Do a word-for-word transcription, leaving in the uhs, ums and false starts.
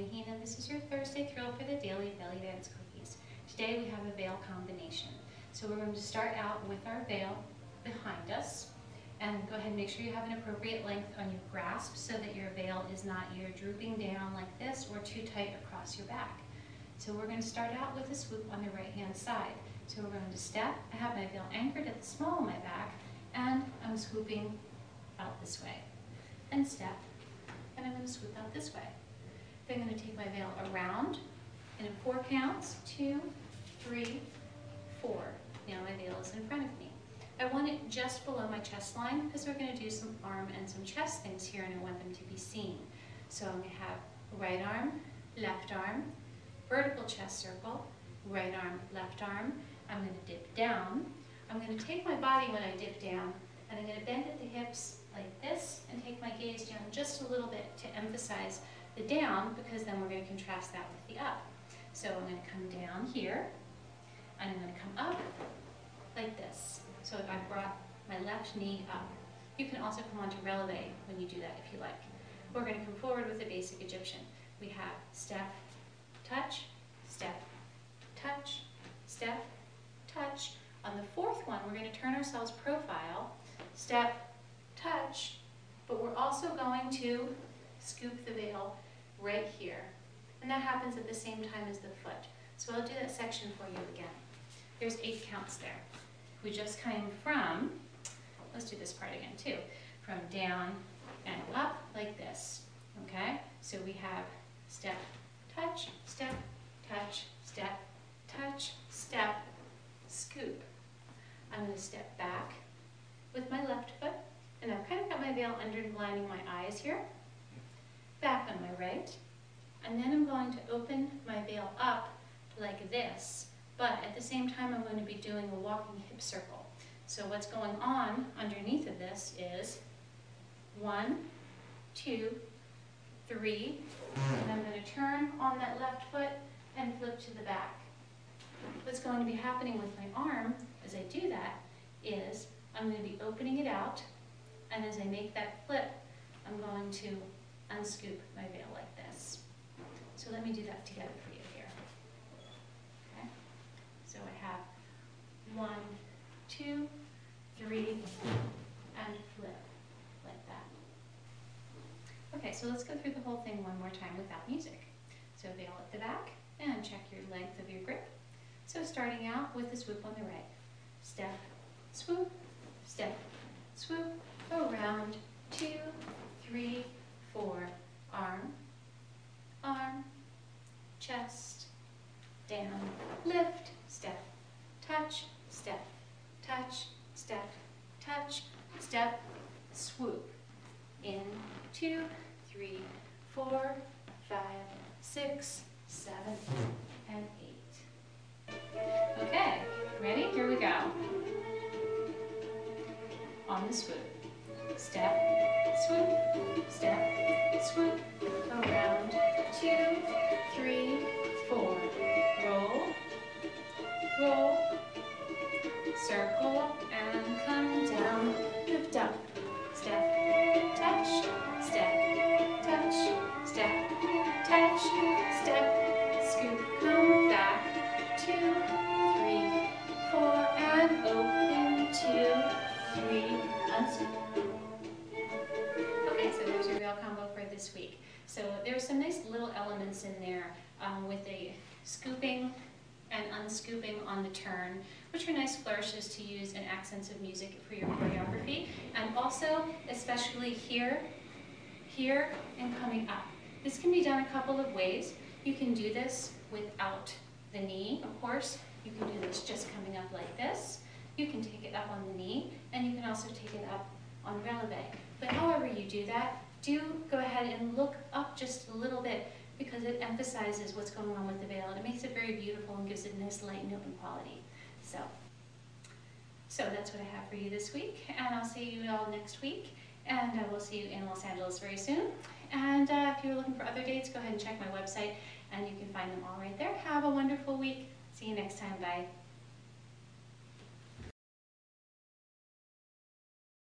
Mahina. This is your Thursday Thrill for the Daily Belly Dance Cookies. Today we have a veil combination. So we're going to start out with our veil behind us. And go ahead and make sure you have an appropriate length on your grasp so that your veil is not either drooping down like this or too tight across your back. So we're going to start out with a swoop on the right hand side. So we're going to step. I have my veil anchored at the small of my back and I'm swooping out this way. Then step, and I'm going to swoop out this way. Then I'm going to take my veil around in four counts, two, three, four. Now my veil is in front of me. I want it just below my chest line because we're going to do some arm and some chest things here and I want them to be seen. So I'm going to have right arm, left arm, vertical chest circle, right arm, left arm. I'm going to dip down. I'm going to take my body when I dip down and I'm going to bend at the hips like this and take my gaze down just a little bit to emphasize the down because then we're going to contrast that with the up. So I'm going to come down here and I'm going to come up like this. So I brought my left knee up. You can also come onto releve when you do that if you like. We're going to come forward with a basic Egyptian. We have step, touch, step, touch, step, touch. On the fourth one, we're going to turn ourselves profile, step, touch, but we're also going to scoop the veil right here. And that happens at the same time as the foot. So I'll do that section for you again. There's eight counts there. We just came from, let's do this part again too, from down and up like this, okay? So we have step, touch, step, touch, step, touch, step, scoop. I'm gonna step back with my left foot, and I've kind of got my veil underlining my eyes here, back on my right, and then I'm going to open my veil up like this. But at the same time, I'm going to be doing a walking hip circle. So what's going on underneath of this is one, two, three, and I'm going to turn on that left foot and flip to the back. What's going to be happening with my arm as I do that is I'm going to be opening it out, and as I make that flip, I'm going to unscoop my veil like this. So let me do that together for you here. So I have one, two, three, and flip, like that. Okay, so let's go through the whole thing one more time without music. So veil at the back, and check your length of your grip. So starting out with the swoop on the right. Step, swoop, step, swoop, around, two, three, four, arm, arm, chest, down, lift, step, touch, step, touch, step, touch, step, swoop. In, two, three, four, five, six, seven, and eight. Okay, ready? Here we go. On the swoop. Step, swoop, step, swoop, around, two, three, four. Roll, roll, circle, and come down, lift up, step, touch, step, touch, step, touch, step, scoop, come back, two, three, four, and open, two, three, unscoop. Okay, so there's your veil combo for this week. So there's some nice little elements in there um, with a scooping and unscooping on the turn, which are nice flourishes to use and accents of music for your choreography, and also especially here, here, and coming up. This can be done a couple of ways. You can do this without the knee, of course. You can do this just coming up like this. You can take it up on the knee, and you can also take it up on releve. But however you do that, do go ahead and look up just a little bit because it emphasizes what's going on with the veil and it makes it very beautiful and gives it a nice light and open quality. So, so that's what I have for you this week, and I'll see you all next week, and I will see you in Los Angeles very soon. And uh, if you're looking for other dates, go ahead and check my website and you can find them all right there. Have a wonderful week. See you next time. Bye.